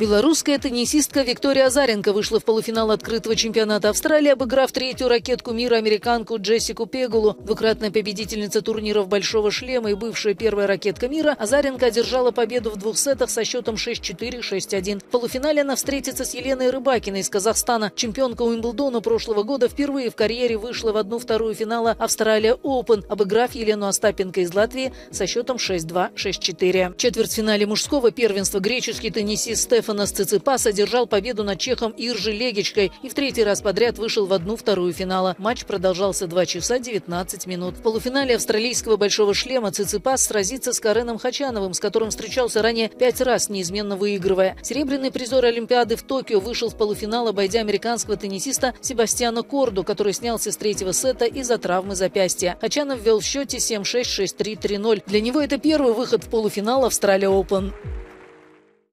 Белорусская теннисистка Виктория Азаренко вышла в полуфинал открытого чемпионата Австралии, обыграв третью ракетку мира американку Джессику Пегулу. Двукратная победительница турниров «Большого шлема» и бывшая первая ракетка мира, Азаренко одержала победу в двух сетах со счетом 6-4, 6-1. В полуфинале она встретится с Еленой Рыбакиной из Казахстана. Чемпионка Уимблдона прошлого года впервые в карьере вышла в 1/2 финала Australian Open, обыграв Елену Остапенко из Латвии со счетом 6-2, 6-4. В четвертьфинале мужского первенства греческий теннисист Стефанос Циципас одержал победу над чехом Иржи Легичкой и в третий раз подряд вышел в 1/2 финала. Матч продолжался 2 часа 19 минут. В полуфинале австралийского «Большого шлема» Циципас сразится с Кареном Хачановым, с которым встречался ранее 5 раз, неизменно выигрывая. Серебряный призер Олимпиады в Токио вышел в полуфинал, обойдя американского теннисиста Себастьяна Корду, который снялся с третьего сета из-за травмы запястья. Хачанов вел в счете 7-6, 6-3, 3-0. Для него это первый выход в полуфинал Australian Open.